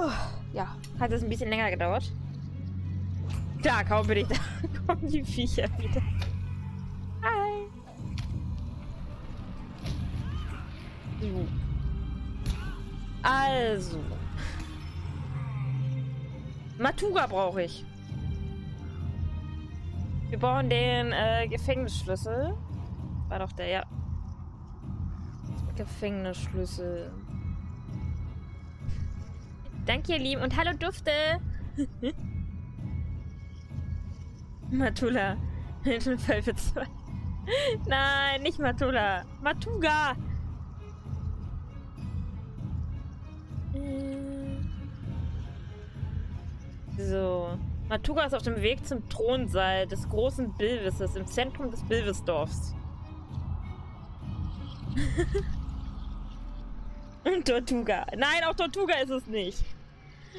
Oh, ja, hat es ein bisschen länger gedauert. Da, kaum bin ich da, kommen die Viecher wieder. Hi! So. Also. Matuga brauche ich. Wir brauchen den Gefängnisschlüssel. War doch der, ja. Gefängnisschlüssel. Danke, ihr Lieben. Und hallo, Dufte! Matula. Mittelfeld für 2. Nein, nicht Matula. Matuga! So. Matuga ist auf dem Weg zum Thronsaal des großen Bilwisses im Zentrum des Bilwisdorfs. Und Tortuga. Nein, auch Tortuga ist es nicht.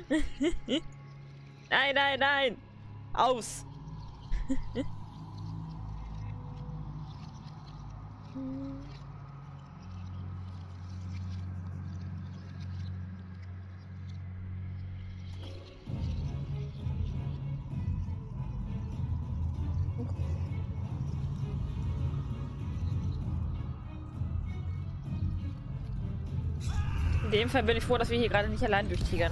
Nein, nein, nein. Aus. In dem Fall bin ich froh, dass wir hier gerade nicht allein durchtigern.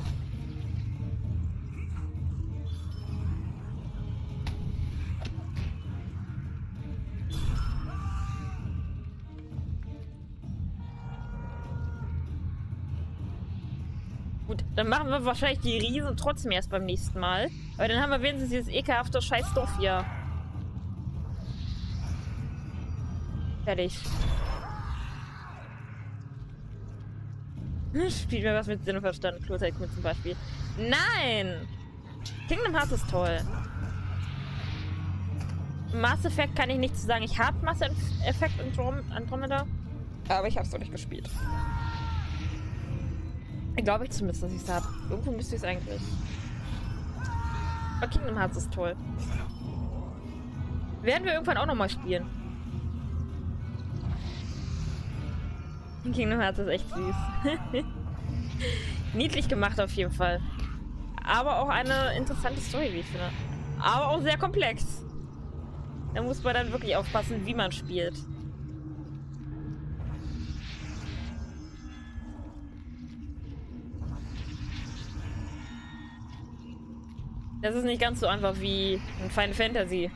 Gut, dann machen wir wahrscheinlich die Riesen trotzdem erst beim nächsten Mal. Aber dann haben wir wenigstens dieses ekelhafte Scheißdorf hier. Fertig. Spielt mir was mit Sinn und Verstand. Kloteig mit zum Beispiel. Nein! Kingdom Hearts ist toll. Mass Effect kann ich nichts zu sagen. Ich habe Mass Effect und Andromeda, aber ich habe es noch nicht gespielt. Ich glaube ich zumindest, dass ich es habe. Irgendwo müsste ich es eigentlich. Aber Kingdom Hearts ist toll. Werden wir irgendwann auch nochmal spielen. Kingdom Hearts ist echt süß. Niedlich gemacht auf jeden Fall. Aber auch eine interessante Story, wie ich finde. Aber auch sehr komplex. Da muss man dann wirklich aufpassen, wie man spielt. Das ist nicht ganz so einfach wie in Final Fantasy.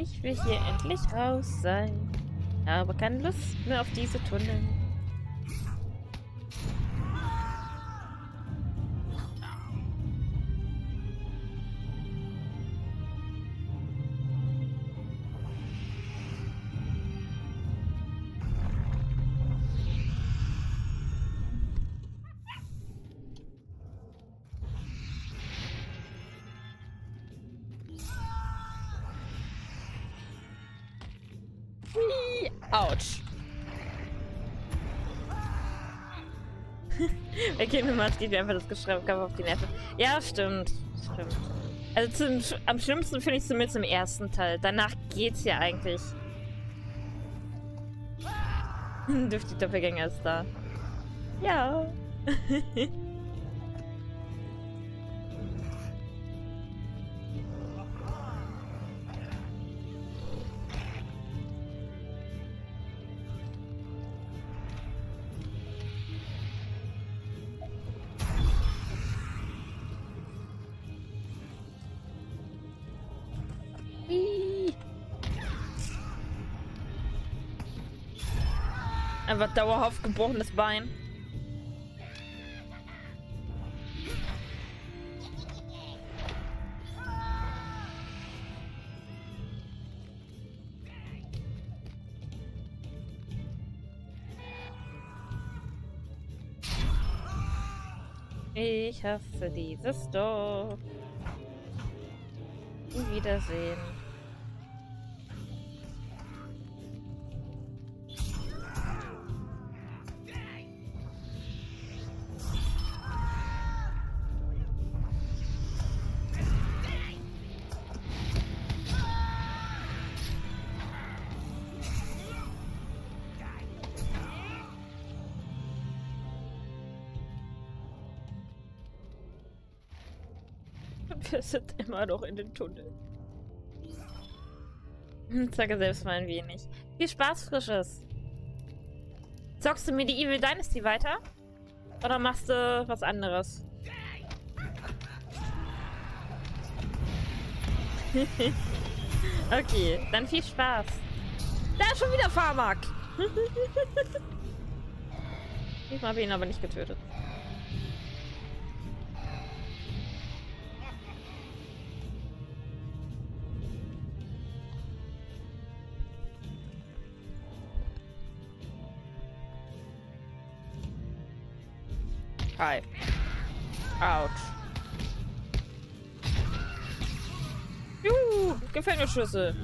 Ich will hier endlich raus sein, aber keine Lust mehr auf diese Tunnel. Autsch. Bei Kingdom Hearts geht mir einfach das Geschreibkampf auf die Nerven. Ja, stimmt. Stimmt. Also am schlimmsten finde ich es zumindest im ersten Teil. Danach geht's ja eigentlich. Durch die Doppelgänger ist da. Ja. Einfach dauerhaft gebrochenes Bein. Ich hasse dieses Dorf. Wiedersehen. Wir sind immer noch in den Tunnel. Zocke selbst mal ein wenig. Viel Spaß, Frisches. Zockst du mir die Evil Dynasty weiter? Oder machst du was anderes? Okay, dann viel Spaß. Da ist schon wieder Farmak. Ich habe ihn aber nicht getötet. Hi. Autsch. Juhu, Gefängnisschüsse.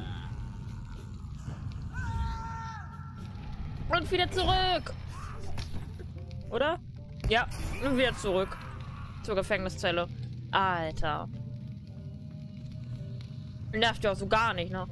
Und wieder zurück. Oder? Ja, und wieder zurück. Zur Gefängniszelle. Alter. Nervt ja auch so gar nicht, ne?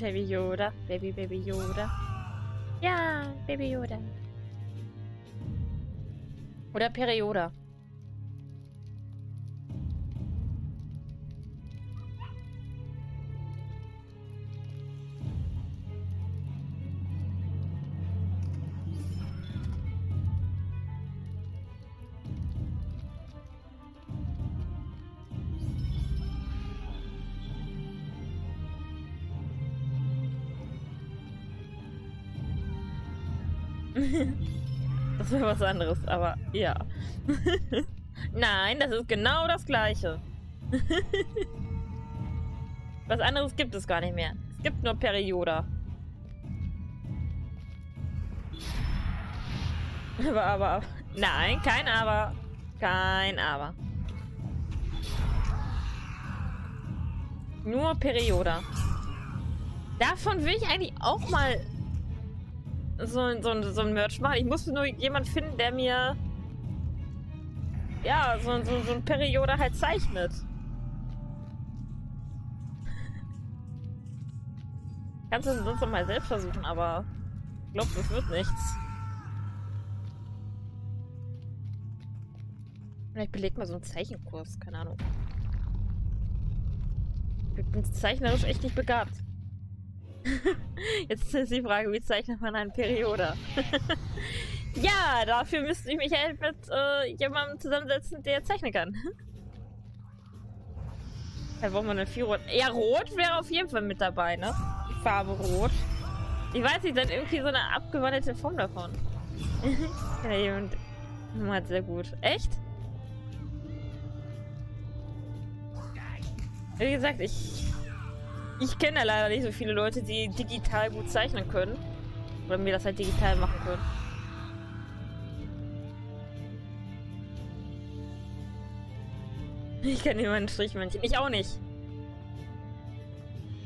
Baby Yoda, Baby Yoda. Ja, Baby Yoda. Oder Perioda. Das wäre was anderes, aber ja. Nein, das ist genau das Gleiche. Was anderes gibt es gar nicht mehr. Es gibt nur Perioda. Aber. Nein, kein Aber. Kein Aber. Nur Perioda. Davon will ich eigentlich auch mal so ein Merch machen. Ich muss nur jemanden finden, der mir ja, so ein Perioda halt zeichnet. Kannst du es sonst noch mal selbst versuchen, aber ich glaube, das wird nichts. Vielleicht belegt mal so einen Zeichenkurs, keine Ahnung. Ich bin zeichnerisch echt nicht begabt. Jetzt ist die Frage, wie zeichnet man einen Perioda? Ja, dafür müsste ich mich halt mit jemandem zusammensetzen, der zeichnen kann. Da braucht man eine 4 Rot. Ja, Rot wäre auf jeden Fall mit dabei, ne? Die Farbe Rot. Ich weiß nicht, dann irgendwie so eine abgewandelte Form davon. Ja, jemand macht sehr gut. Echt? Wie gesagt, Ich kenne ja leider nicht so viele Leute, die digital gut zeichnen können. Oder mir das halt digital machen können. Ich kann niemanden Strichmännchen. Ich auch nicht.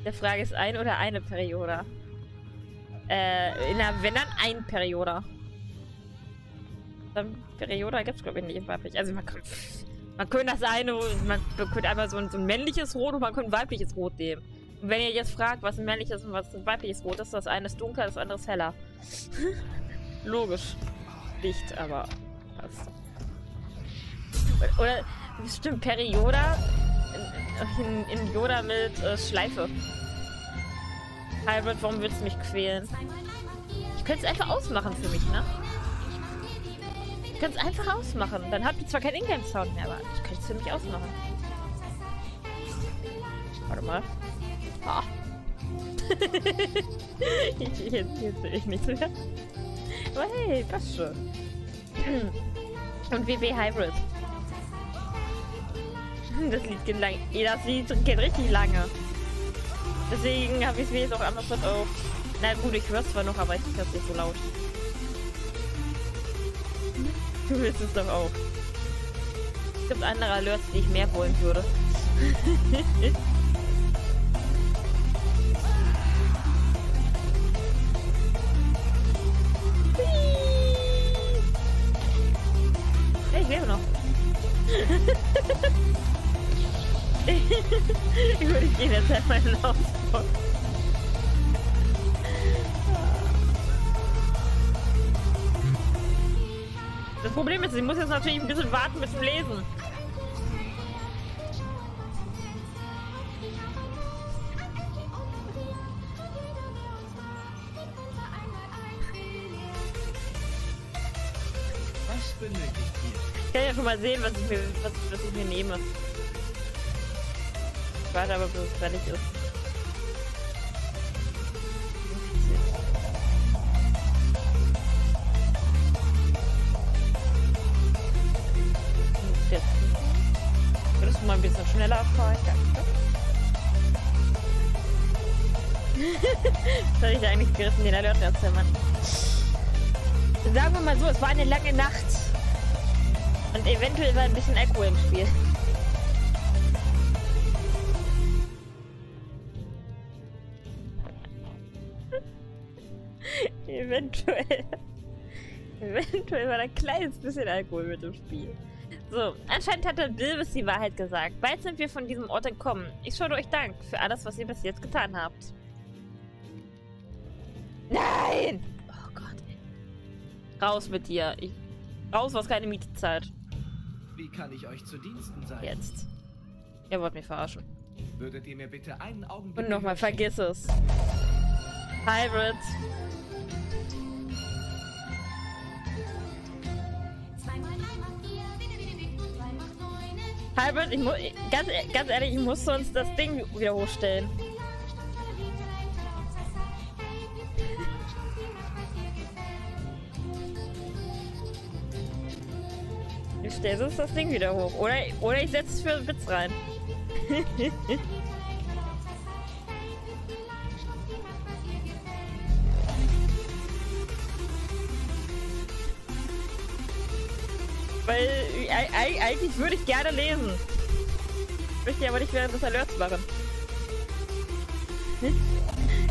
Der Frage ist ein oder eine Perioda? Wenn dann ein Perioda. Dann Perioda gibt's glaube ich nicht im Weiblich. Also man könnte das eine, man könnte einmal so ein männliches Rot und man könnte ein weibliches Rot nehmen. Und wenn ihr jetzt fragt, was ein männliches und was ein weibliches Rot ist, das eine ist dunkler, das andere ist heller. Logisch. Nicht, aber passt. Oder bestimmt Perioda in Yoda mit Schleife. Hybrid, warum willst du mich quälen? Ich könnte es einfach ausmachen für mich, ne? Ich könnte es einfach ausmachen. Dann habt ihr zwar keinen Ingame-Sound mehr, aber ich könnte es für mich ausmachen. Warte mal. Ah. Jetzt sehe ich nichts mehr. Aber hey, passt schon. Und WW Hybrid. Das Lied geht lang. Das Lied geht richtig lange. Deswegen habe ich es mir jetzt auch anders auf. Na gut, ich höre es zwar noch, aber ich höre es nicht so laut. Du willst es doch auch. Es gibt andere Alerts, die ich mehr wollen würde. Hey, ich lebe noch. Gut, ich gehe jetzt halt meinen Laufbock. Das Problem ist, ich muss jetzt natürlich ein bisschen warten mit dem Lesen. Was bin ich? Ich kann ja schon mal sehen, was ich mir nehme. Ich warte aber, bis es fertig ist. Jetzt. Würdest du mal ein bisschen schneller fahren? Danke. Das habe ich eigentlich gerissen, den Alert zu Mann. Sagen wir mal so, es war eine lange Nacht. Und eventuell war ein bisschen Echo im Spiel. Eventuell war ein kleines bisschen Alkohol mit dem Spiel. So, anscheinend hat der Bilwis die Wahrheit gesagt. Bald sind wir von diesem Ort entkommen. Ich schulde euch Dank für alles, was ihr bis jetzt getan habt. Nein! Oh Gott. Raus mit dir. Raus, was keine Miete zahlt. Wie kann ich euch zu Diensten sein? Jetzt. Ihr wollt mich verarschen. Würdet ihr mir bitte einen Augenblick... Und nochmal, vergiss es. Hybrid. Hybrid, ich muss, ganz ehrlich, ich muss sonst das Ding wieder hochstellen. Ich stelle sonst das Ding wieder hoch. Oder ich setze es für einen Witz rein. Weil eigentlich würde ich gerne lesen. Möchte aber nicht während des Alerts machen.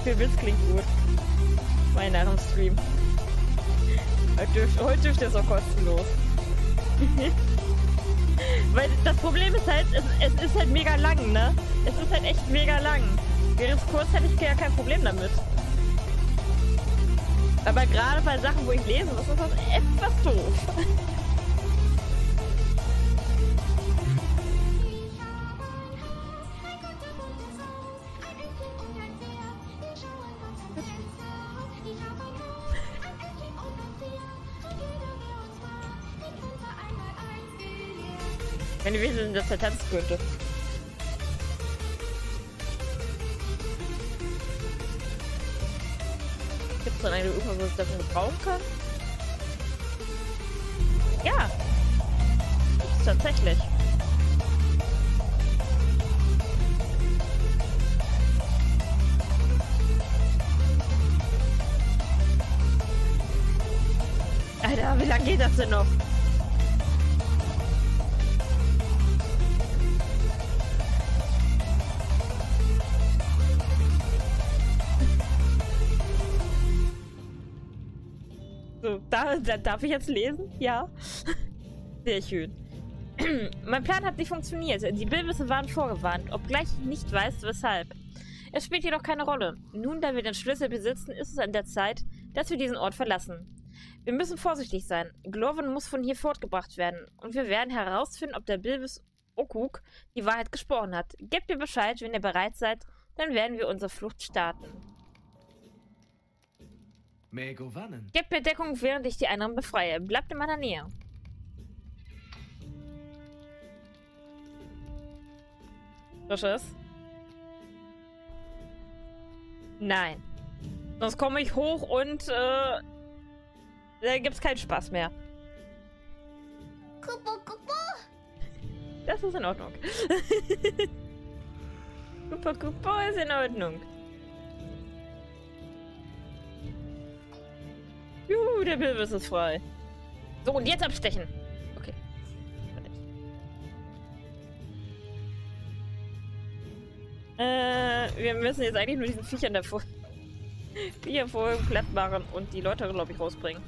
Der Witz klingt gut. Mein Name im Stream. Heute dürfte es auch kostenlos. Weil das Problem ist halt, es ist halt mega lang, ne? Es ist halt echt mega lang. Wäre es kurz, hätte ich ja kein Problem damit. Aber gerade bei Sachen, wo ich lese, das ist das etwas doof. Wenn ihr wissen, dass er tanzen könnte. Gibt es dann eine Übung, wo ich das gebrauchen kann? Ja! Gibt's tatsächlich. Alter, wie lange geht das denn noch? Darf ich jetzt lesen? Ja. Sehr schön. Mein Plan hat nicht funktioniert. Die Bilwisse waren vorgewarnt, obgleich ich nicht weiß, weshalb. Es spielt jedoch keine Rolle. Nun, da wir den Schlüssel besitzen, ist es an der Zeit, dass wir diesen Ort verlassen. Wir müssen vorsichtig sein. Glóin muss von hier fortgebracht werden. Und wir werden herausfinden, ob der Bilwis Okuk die Wahrheit gesprochen hat. Gebt mir Bescheid, wenn ihr bereit seid, dann werden wir unsere Flucht starten. Gebt mir Deckung, während ich die anderen befreie. Bleibt in meiner Nähe. Frisches? Nein. Sonst komme ich hoch und Da gibt's keinen Spaß mehr. Kuppo, Kuppo. Das ist in Ordnung. Kuppo, Kuppo ist in Ordnung. Juhu, der Bilbis ist frei. So, und jetzt abstechen. Okay. Wir müssen jetzt eigentlich nur diesen Viechern davor... Viecher vorher platt machen und die Leute, glaube ich, rausbringen.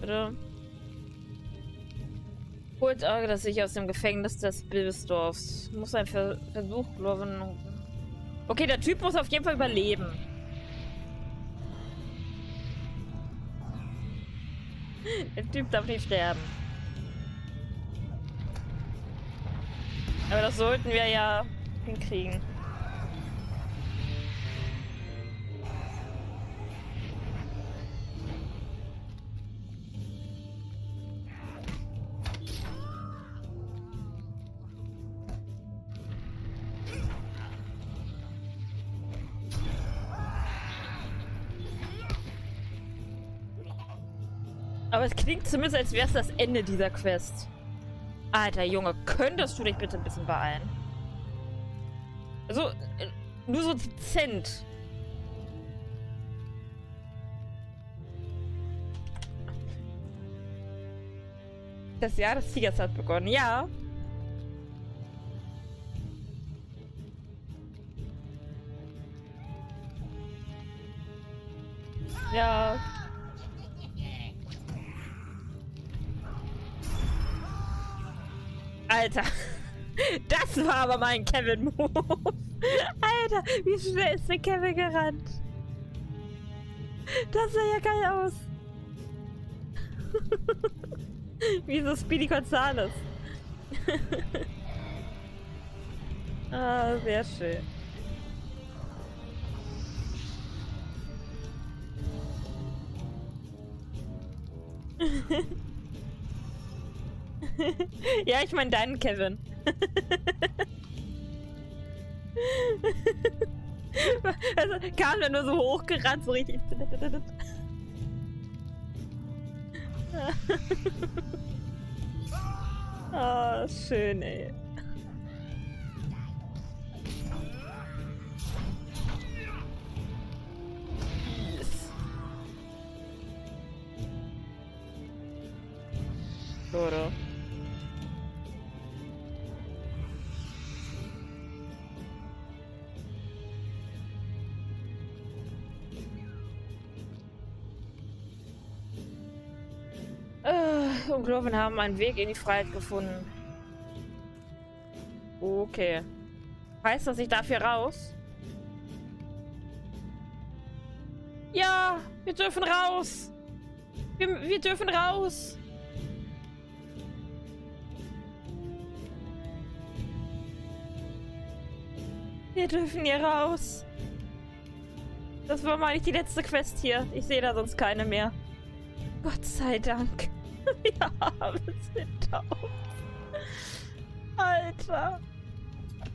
Bitte. Holt Auge, dass ich aus dem Gefängnis des Bilwisdorfs. Muss ein Versuch, Glóin. Okay, der Typ muss auf jeden Fall überleben. Der Typ darf nicht sterben. Aber das sollten wir ja hinkriegen. Aber es klingt zumindest, als wäre es das Ende dieser Quest. Alter Junge, könntest du dich bitte ein bisschen beeilen? Also, nur so dezent. Das Jahr des Tigers hat begonnen, ja. Ja. Alter, das war aber mein Kevin-Move. Alter, wie schnell ist der Kevin gerannt? Das sah ja geil aus. Wie so Speedy Gonzales. Ah, sehr schön. Ja, ich meine deinen Kevin. Also kam dann nur so hochgerannt, so richtig. Oh, schön, ey. Oder? Und Glóin haben einen Weg in die Freiheit gefunden. Okay. Heißt das, ich darf hier raus? Ja, wir dürfen raus! Wir dürfen raus! Wir dürfen hier raus. Das war mal nicht die letzte Quest hier. Ich sehe da sonst keine mehr. Gott sei Dank. Wir haben es hinter uns. Alter.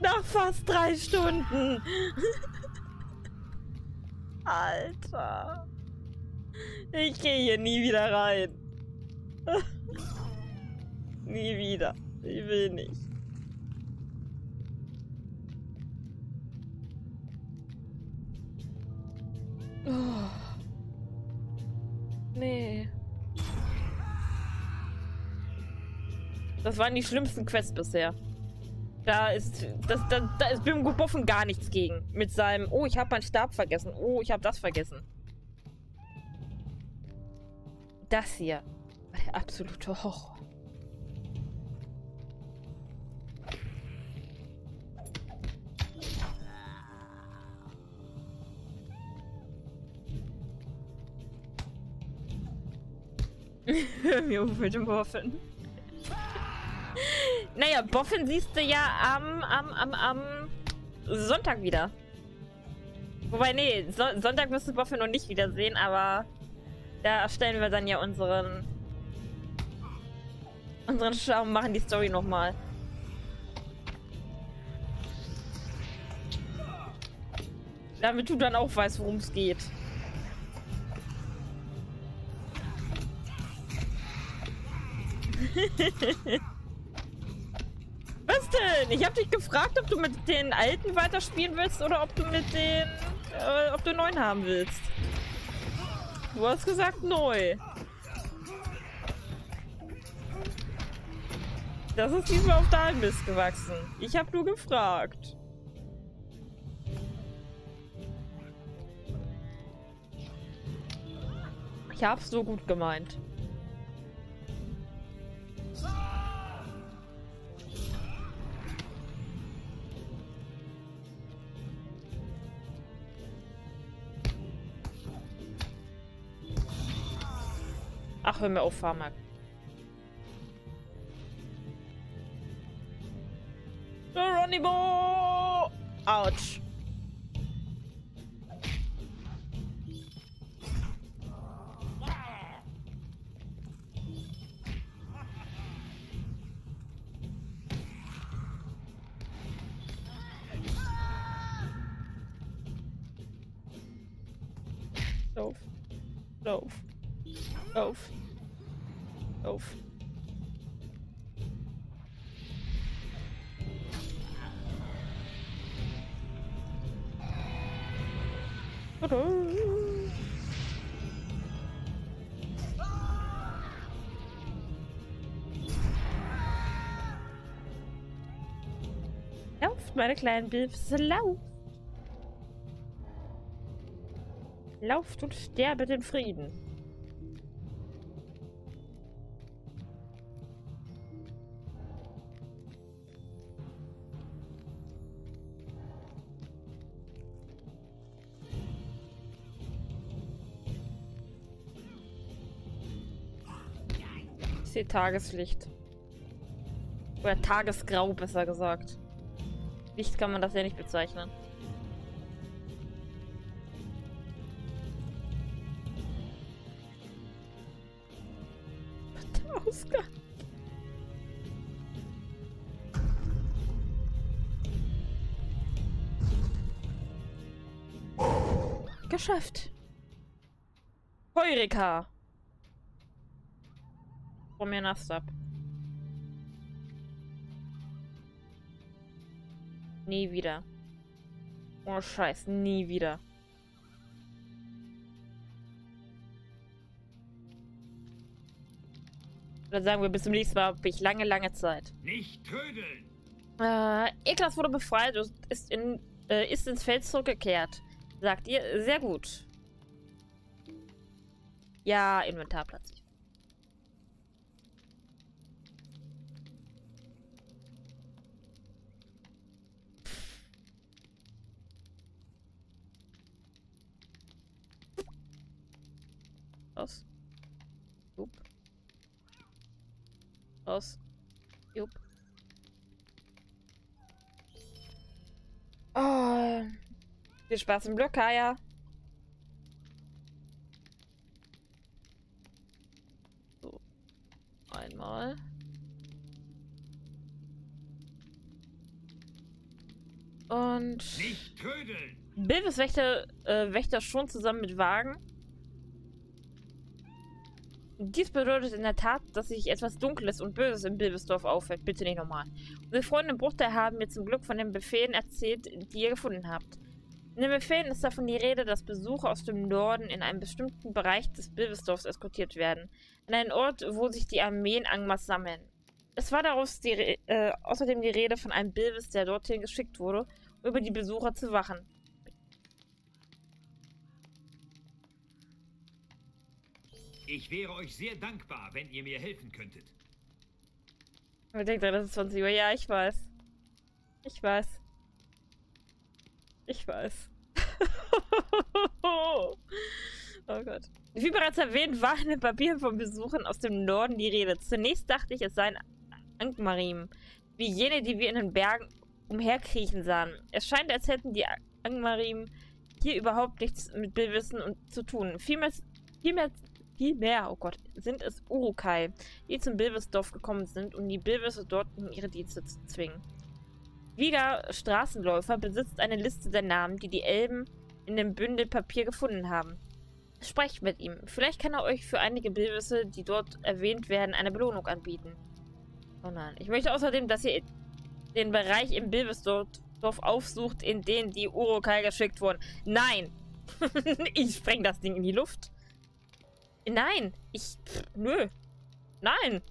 Nach fast 3 Stunden. Alter. Ich gehe hier nie wieder rein. Nie wieder. Ich will nicht. Oh. Nee. Das waren die schlimmsten Quests bisher. Da ist Boffin gar nichts gegen. Mit seinem, oh, ich habe meinen Stab vergessen. Oh, ich habe das vergessen. Das hier war der absolute Horror. Mir mit dem Boffin. Naja, Boffin siehst du ja am Sonntag wieder. Wobei, nee, Sonntag wirst du Boffin noch nicht wiedersehen, aber da erstellen wir dann ja unseren Charme, machen die Story nochmal. Damit du dann auch weißt, worum es geht. Was denn? Ich habe dich gefragt, ob du mit den alten weiterspielen willst oder ob du mit den, ob du neuen haben willst. Du hast gesagt neu. Das ist diesmal auf deinen Mist gewachsen. Ich habe nur gefragt. Ich hab's so gut gemeint. Ach, hör mir auf, Farmak. Geronimo! Autsch. Lauf. Lauf. Lauf. Lauf. Lauft, meine kleinen Bilfs, lauft! Lauft und sterbet in Frieden! Ich sehe Tageslicht. Oder Tagesgrau, besser gesagt. Licht kann man das ja nicht bezeichnen. Der Ausgang. Geschafft. Heureka. Mir nachts ab. Nie wieder. Oh Scheiß, nie wieder. Dann sagen wir bis zum nächsten Mal, wirklich lange, lange Zeit. Nicht trödeln. Eklas wurde befreit und ist ins Feld zurückgekehrt. Sagt ihr? Sehr gut. Ja, Inventarplatz. Raus. Jupp. Raus. Jupp. Oh. Viel Spaß im Block, Kaya. So. Einmal. Und... Nicht tödeln! Bilwis Wächter schon zusammen mit Wagen. Dies bedeutet in der Tat, dass sich etwas Dunkles und Böses im Bilwisdorf aufhält. Bitte nicht nochmal. Unsere Freunde im Bruchtal haben mir zum Glück von den Befehlen erzählt, die ihr gefunden habt. In den Befehlen ist davon die Rede, dass Besucher aus dem Norden in einem bestimmten Bereich des Bilwisdorfs eskortiert werden. An einen Ort, wo sich die Armeen Angmas sammeln. Es war daraus außerdem die Rede von einem Bilwis, der dorthin geschickt wurde, um über die Besucher zu wachen. Ich wäre euch sehr dankbar, wenn ihr mir helfen könntet. Man denkt, das ist 20 Uhr. Ja, ich weiß. Ich weiß. Ich weiß. Oh Gott. Wie bereits erwähnt, war in den Papieren von Besuchern aus dem Norden die Rede. Zunächst dachte ich, es seien Angmarim, wie jene, die wir in den Bergen umherkriechen sahen. Es scheint, als hätten die Angmarim hier überhaupt nichts mit Bildwissen zu tun. Vielmehr, oh Gott, sind es Urukai, die zum Bilwisdorf gekommen sind, um die Bilwisse dort in ihre Dienste zu zwingen. Wieger Straßenläufer besitzt eine Liste der Namen, die die Elben in dem Bündel Papier gefunden haben. Sprecht mit ihm. Vielleicht kann er euch für einige Bildnisse, die dort erwähnt werden, eine Belohnung anbieten. Oh nein. Ich möchte außerdem, dass ihr den Bereich im Bilwisdorf aufsucht, in den die Urukai geschickt wurden. Nein! Ich spreng das Ding in die Luft. Nein! Nö. Nein!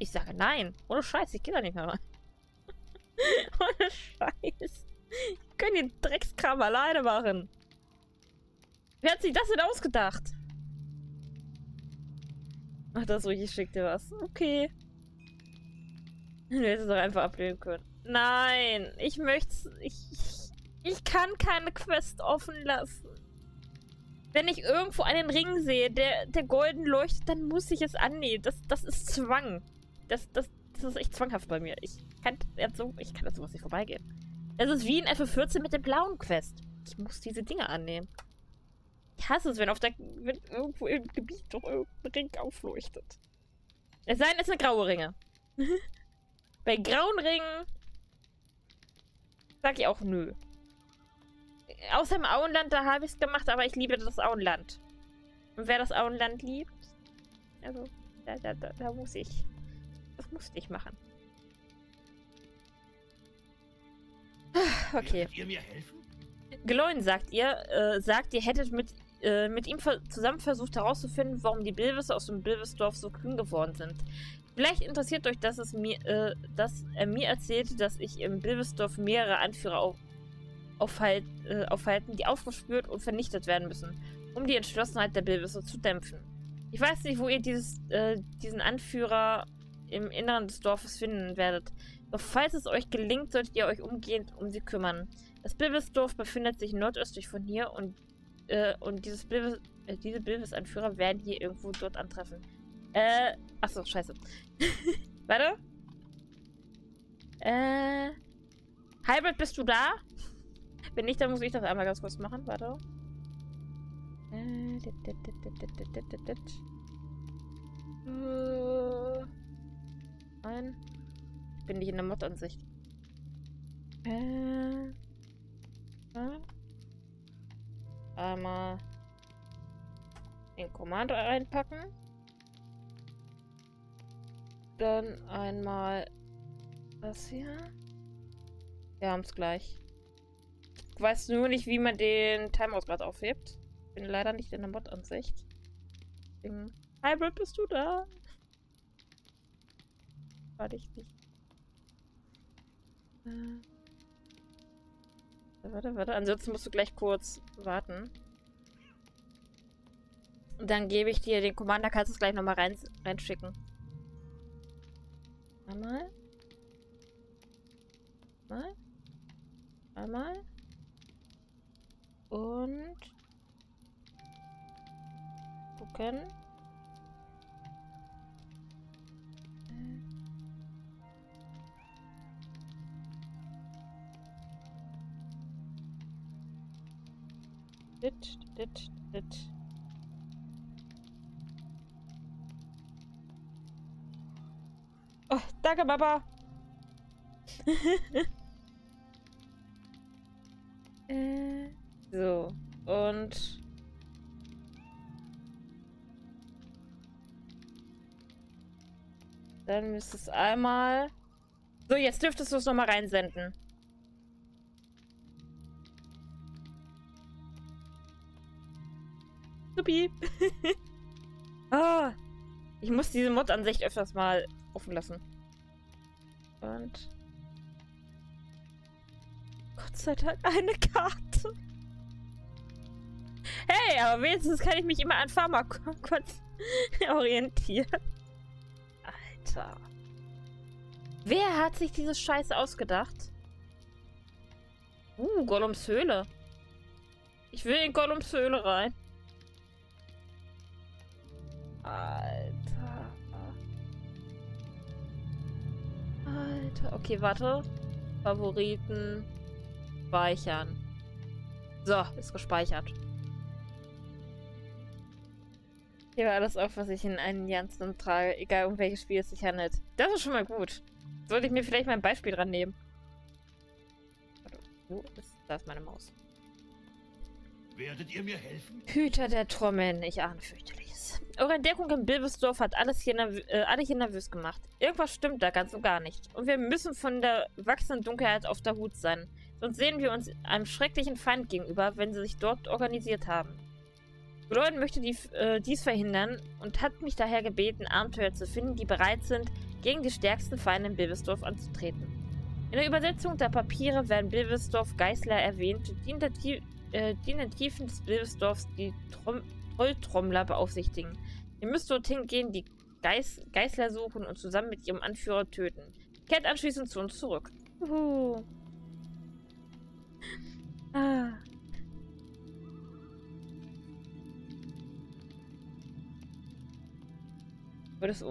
Ich sage nein. Ohne Scheiß, ich gehe da nicht mehr rein. Ohne Scheiß. Ich kann den Dreckskram alleine machen. Wer hat sich das denn ausgedacht? Ach, das ruhig, ich schick dir was. Okay. Du hättest es doch einfach ablehnen können. Nein, ich möchte... Ich kann keine Quest offen lassen. Wenn ich irgendwo einen Ring sehe, der golden leuchtet, dann muss ich es annehmen. Das ist Zwang. Das ist echt zwanghaft bei mir. Ich kann an sowas nicht vorbeigehen. Das ist wie in FF14 mit dem blauen Quest. Ich muss diese Dinge annehmen. Ich hasse es, wenn irgendwo im Gebiet doch irgendein Ring aufleuchtet. Es sei denn, es sind graue Ringe. Bei grauen Ringen sag ich auch nö. Außer im Auenland, da habe ich es gemacht, aber ich liebe das Auenland. Und wer das Auenland liebt, also, da muss ich. Das musste ich machen. Okay. Könnt ihr mir helfen? Gloin, sagt, ihr hättet mit ihm zusammen versucht herauszufinden, warum die Bilwisse aus dem Bilwisdorf so kühn geworden sind. Vielleicht interessiert euch, dass er mir erzählte, dass ich im Bilwisdorf mehrere Anführer aufhalten, die aufgespürt und vernichtet werden müssen, um die Entschlossenheit der Bilwisse zu dämpfen. Ich weiß nicht, wo ihr diesen Anführer im Inneren des Dorfes finden werdet. Doch falls es euch gelingt, solltet ihr euch umgehend um sie kümmern. Das Bilwisdorf befindet sich nordöstlich von hier und diese Bilwis-Anführer werden hier irgendwo dort antreffen. Achso, scheiße. Warte. Hybrid, bist du da? Wenn nicht, dann muss ich das einmal ganz kurz machen. Warte. Nein. Ich bin nicht in der Mod-Ansicht. Einmal den Kommando reinpacken. Dann einmal das hier. Wir haben es gleich. Ich weiß nur nicht, wie man den Timeout gerade aufhebt. Ich bin leider nicht in der Mod-Ansicht. Hybrid, bist du da? Warte ich nicht. Warte. Ansonsten musst du gleich kurz warten. Und dann gebe ich dir den Commander, kannst du es gleich nochmal reinschicken. Einmal. Einmal. Einmal. Und. Gucken. Dit. Oh, danke, Papa. So, und... Dann müsste es einmal... So, jetzt dürftest du es nochmal reinsenden. Supi. Oh, ich muss diese Mod-Ansicht öfters mal offen lassen. Und... Gott sei Dank eine Karte. Hey, aber wenigstens kann ich mich immer an Farmak kurz orientieren. Alter. Wer hat sich diese Scheiße ausgedacht? Gollumshöhle. Ich will in Gollumshöhle rein. Alter. Alter. Okay, warte. Favoriten. Speichern. So, ist gespeichert. Ich gebe alles auf, was ich in einen Janzen trage, egal um welches Spiel es sich handelt. Das ist schon mal gut. Sollte ich mir vielleicht mal ein Beispiel dran nehmen. Warte, wo ist das meine Maus? Werdet ihr mir helfen? Hüter der Trommeln, ich ahne fürchterliches. Eure Entdeckung im Bilwisdorf hat alle hier nervös gemacht. Irgendwas stimmt da ganz und gar nicht. Und wir müssen von der wachsenden Dunkelheit auf der Hut sein. Sonst sehen wir uns einem schrecklichen Feind gegenüber, wenn sie sich dort organisiert haben. Gloin möchte dies verhindern und hat mich daher gebeten, Abenteuer zu finden, die bereit sind, gegen die stärksten Feinde in Bilwisdorf anzutreten. In der Übersetzung der Papiere werden Bilwisdorf, Geißler erwähnt, die in den Tiefen des Bilwisdorfs die Trolltrommler beaufsichtigen. Ihr müsst dorthin gehen, die Geißler suchen und zusammen mit ihrem Anführer töten. Kehrt anschließend zu uns zurück. Juhu. Ah. Wollt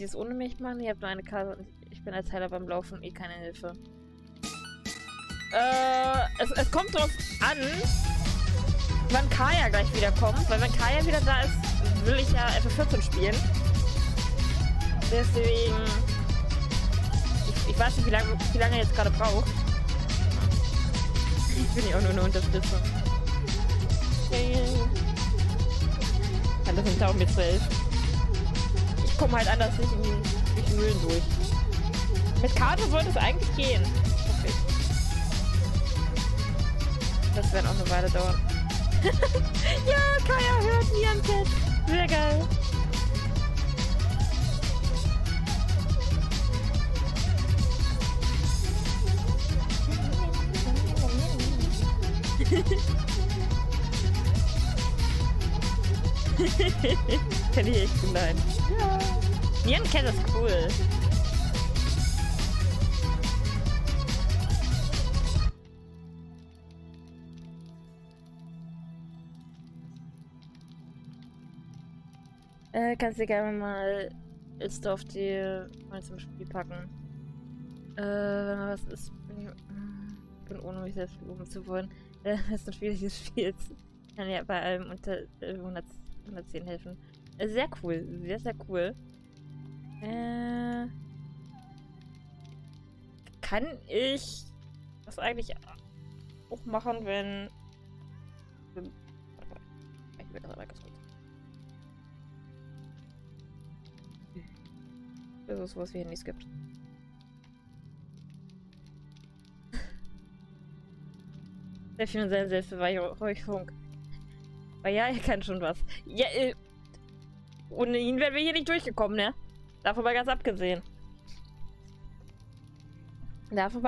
ihr es ohne mich machen? Ihr habt nur eine Karte und ich bin als Heiler beim Laufen eh keine Hilfe. Es kommt drauf an, wann Kaya gleich wieder kommt, weil wenn Kaya wieder da ist, will ich ja FF14 spielen. Deswegen... Ich weiß nicht, wie lange er jetzt gerade braucht. Ich bin ja auch nur eine Unterstützung. Alles im Tau, um mir zu helfen. Ich komme halt anders nicht durch die Mühlen durch. Mit Karte sollte es eigentlich gehen. Okay. Das wird auch eine Weile dauern. Ja, Kaya hört mir am Chat. Sehr geil. Kenne ich echt Glóin. Ja. Nierencat ist cool. Kannst du gerne mal Elstor auf die mal zum Spiel packen. Wenn man was ist, bin ohne mich selbst loben zu wollen. Das ist ein schwieriges Spiel. Ich kann ja bei allem unter 110 helfen. Sehr cool. Sehr, sehr cool. Kann ich das eigentlich auch machen, wenn... Warte mal. Ich will das aber ganz kurz. Das ist sowas wie Handys gibt. Sehr viel und seine Selbstbeweihräucherung. Aber ja, er kann schon was. Ja, ohne ihn wären wir hier nicht durchgekommen, ne? Davon mal ganz abgesehen. Ja, aber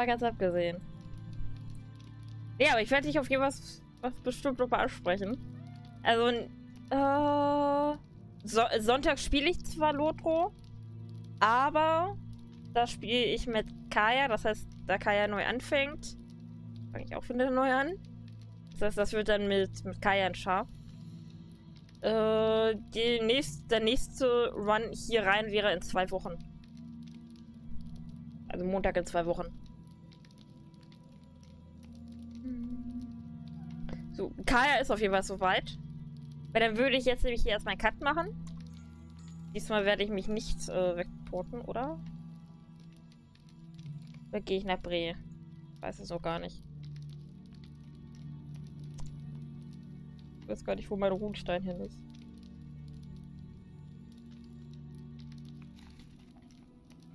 ich werde dich auf irgendwas bestimmt noch mal ansprechen. Also, Sonntag spiele ich zwar Lotro, aber da spiele ich mit Kaya. Das heißt, da Kaya neu anfängt, fange ich auch wieder neu an. Das heißt, das wird dann mit Kaya ein Schaf. Der nächste Run hier rein wäre in 2 Wochen. Also Montag in 2 Wochen. So, Kaya ist auf jeden Fall soweit. Weil dann würde ich jetzt nämlich hier erstmal einen Cut machen. Diesmal werde ich mich nicht wegporten, oder? Oder gehe ich nach Bree? Weiß es auch gar nicht. Ich weiß gar nicht, wo mein Runenstein hin ist.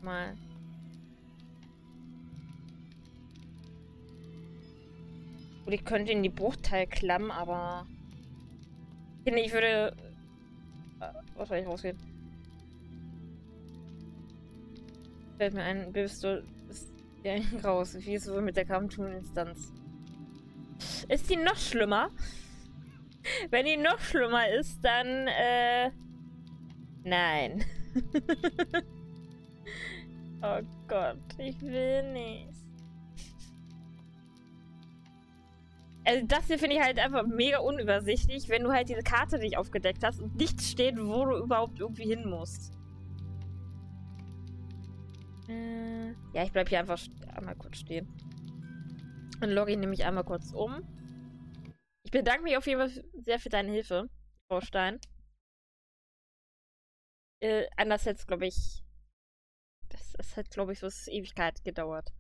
Mal. Gut, ich könnte in die Bruchteilklamm, aber... Ich würde... wahrscheinlich rausgehen. Fällt mir ein, raus. Wie ist es wohl mit der Kampftuninstanz? Ist die noch schlimmer? Wenn die noch schlimmer ist, dann, nein. Oh Gott, ich will nicht. Also das hier finde ich halt einfach mega unübersichtlich, wenn du halt diese Karte nicht aufgedeckt hast und nichts steht, wo du überhaupt irgendwie hin musst. Ja, ich bleib hier einfach einmal kurz stehen. Und logge ihn nämlich einmal kurz um. Ich bedanke mich auf jeden Fall sehr für deine Hilfe, Frau Stein. Anders hätte es, glaube ich... Das hat, glaube ich, so Ewigkeit gedauert.